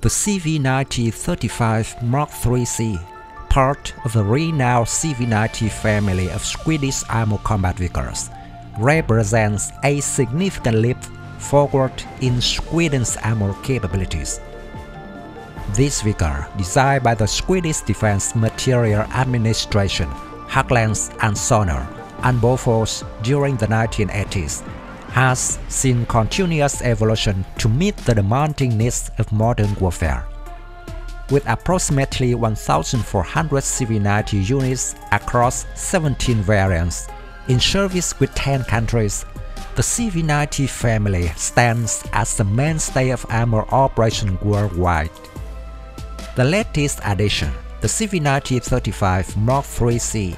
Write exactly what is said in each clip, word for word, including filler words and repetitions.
the C V ninety thirty-five Mark three C, part of the renowned C V ninety family of Swedish armored combat vehicles, represents a significant leap forward in Sweden's armor capabilities. This vehicle, designed by the Swedish Defense Material Administration, Hägglunds and Söner, and Bofors during the nineteen eighties, has seen continuous evolution to meet the demanding needs of modern warfare. With approximately one thousand four hundred C V ninety units across seventeen variants, in service with ten countries, the C V ninety family stands as the mainstay of armor operations worldwide. The latest addition, the C V ninety thirty-five Mark three C,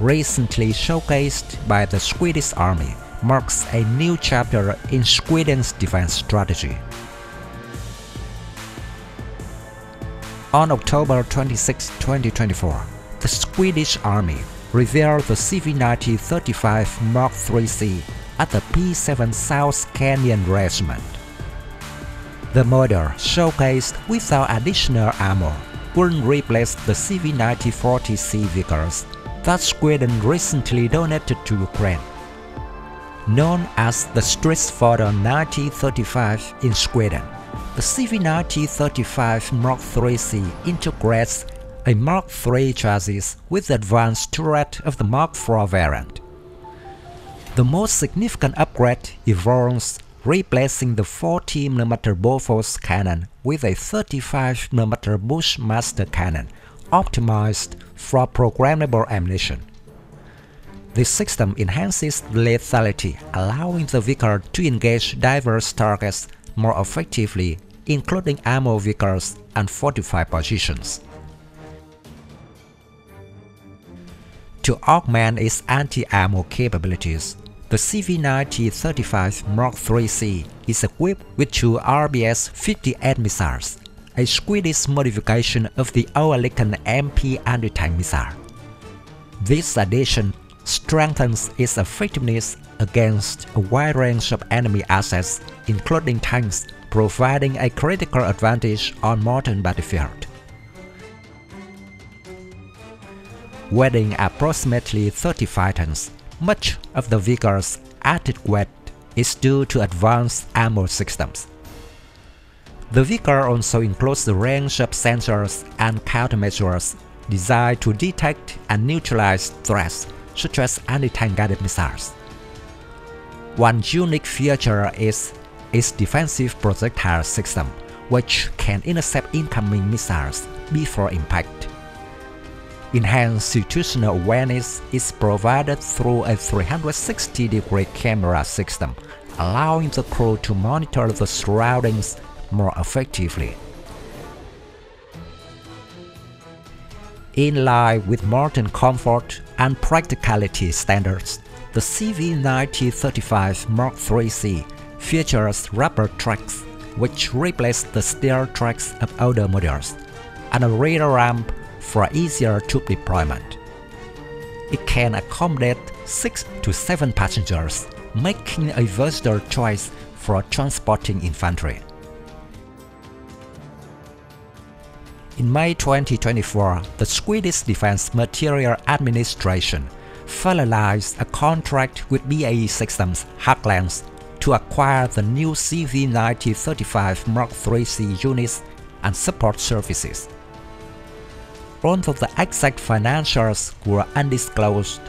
recently showcased by the Swedish Army, marks a new chapter in Sweden's defense strategy. On October twenty-sixth, twenty twenty-four, the Swedish Army revealed the C V ninety thirty-five Mark three C at the P seven South Canyon Regiment. The model, showcased without additional armor, will replace the C V ninety forty C vehicles that Sweden recently donated to Ukraine. Known as the Stridsfordon ninety thirty-five in Sweden, the C V ninety thirty-five Mark three C integrates a Mark three chassis with the advanced turret of the Mark four variant. The most significant upgrade involves replacing the forty millimeter Bofors cannon with a thirty-five millimeter Bushmaster cannon optimized for programmable ammunition. This system enhances lethality, allowing the vehicle to engage diverse targets more effectively, including armored vehicles and fortified positions. To augment its anti-armor capabilities, the C V ninety thirty-five Mark three C is equipped with two R B S fifty-eight missiles, a Swedish modification of the Oerlikon M P anti-tank missile. This addition strengthens its effectiveness against a wide range of enemy assets, including tanks, providing a critical advantage on modern battlefield. Weighing approximately thirty-five tons, much of the vehicle's added weight is due to advanced armor systems. The vehicle also includes a range of sensors and countermeasures designed to detect and neutralize threats, such as anti-tank guided missiles. One unique feature is its defensive projectile system, which can intercept incoming missiles before impact. Enhanced situational awareness is provided through a three hundred sixty degree camera system, allowing the crew to monitor the surroundings more effectively. In line with modern comfort and practicality standards, the C V ninety thirty-five Mark three C features rubber tracks, which replace the steel tracks of older models, and a rear ramp for easier troop deployment. It can accommodate six to seven passengers, making a versatile choice for transporting infantry. In May twenty twenty-four, the Swedish Defense Material Administration finalized a contract with B A E Systems Hägglunds to acquire the new C V ninety thirty-five Mark three C units and support services. Although the exact financials were undisclosed,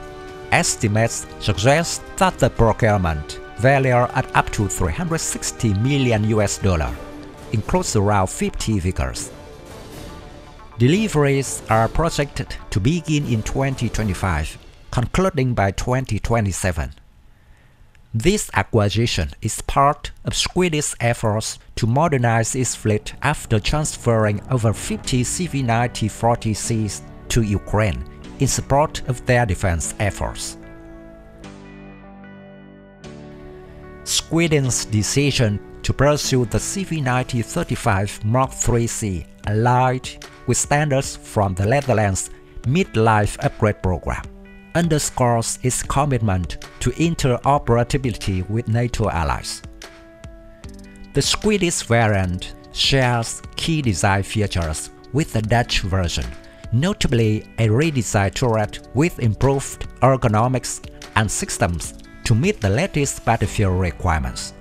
estimates suggest that the procurement, valued at up to three hundred sixty million US dollars, includes around fifty vehicles. Deliveries are projected to begin in twenty twenty-five, concluding by twenty twenty-seven. This acquisition is part of Swedish efforts to modernize its fleet after transferring over fifty C V ninety forty Cs to Ukraine in support of their defense efforts. Sweden's decision to pursue the C V ninety thirty-five Mark three C aligned with standards from the Netherlands' Mid-Life Upgrade Program, underscores its commitment to interoperability with NATO allies. The Swedish variant shares key design features with the Dutch version, notably a redesigned turret with improved ergonomics and systems to meet the latest battlefield requirements.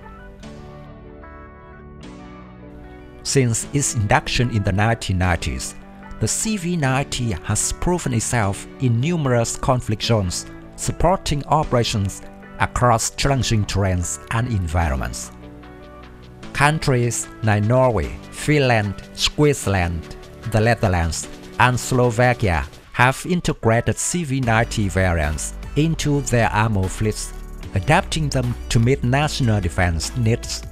Since its induction in the nineteen nineties, the C V ninety has proven itself in numerous conflict zones, supporting operations across challenging terrains and environments. Countries like Norway, Finland, Switzerland, the Netherlands, and Slovakia have integrated C V ninety variants into their armor fleets, adapting them to meet national defense needs.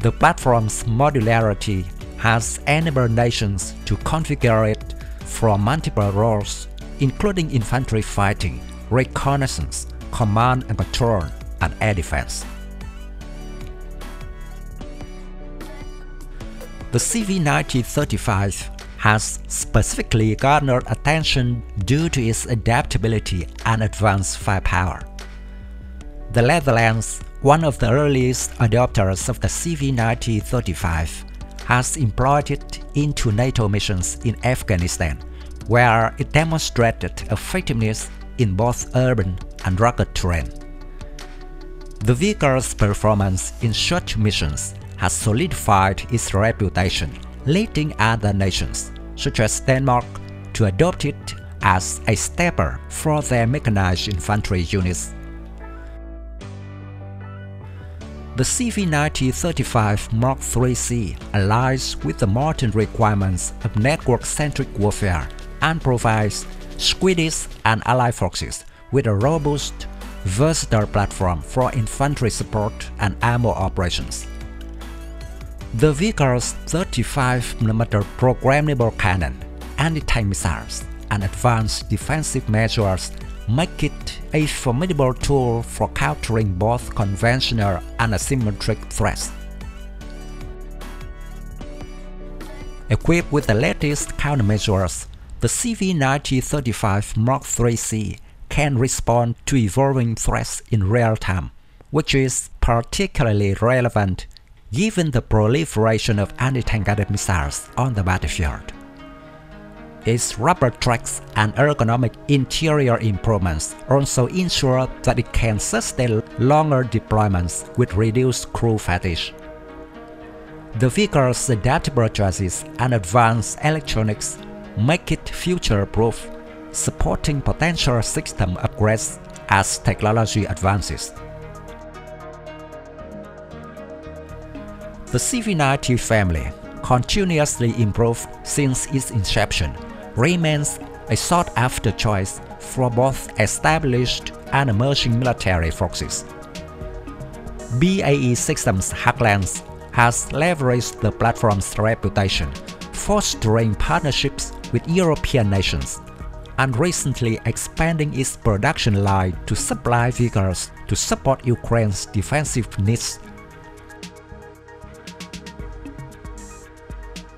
The platform's modularity has enabled nations to configure it for multiple roles, including infantry fighting, reconnaissance, command and control, and air defense. The C V ninety thirty-five has specifically garnered attention due to its adaptability and advanced firepower. The Netherlands, one of the earliest adopters of the C V ninety thirty-five, has employed it into NATO missions in Afghanistan, where it demonstrated effectiveness in both urban and rugged terrain. The vehicle's performance in short missions has solidified its reputation, leading other nations, such as Denmark, to adopt it as a stepper for their mechanized infantry units. The C V ninety thirty-five Mark three C aligns with the modern requirements of network-centric warfare and provides Swedish and allied forces with a robust, versatile platform for infantry support and ammo operations. The vehicle's thirty-five millimeter programmable cannon, anti-tank missiles, and advanced defensive measures make it a formidable tool for countering both conventional and asymmetric threats. Equipped with the latest countermeasures, the C V ninety thirty-five Mark three C can respond to evolving threats in real time, which is particularly relevant given the proliferation of anti-tank guided missiles on the battlefield. Its rubber tracks and ergonomic interior improvements also ensure that it can sustain longer deployments with reduced crew fatigue. The vehicle's adaptable chassis and advanced electronics make it future-proof, supporting potential system upgrades as technology advances. The C V ninety family, continuously improved since its inception, remains a sought-after choice for both established and emerging military forces. B A E Systems Hägglunds has leveraged the platform's reputation, fostering partnerships with European nations, and recently expanding its production line to supply vehicles to support Ukraine's defensive needs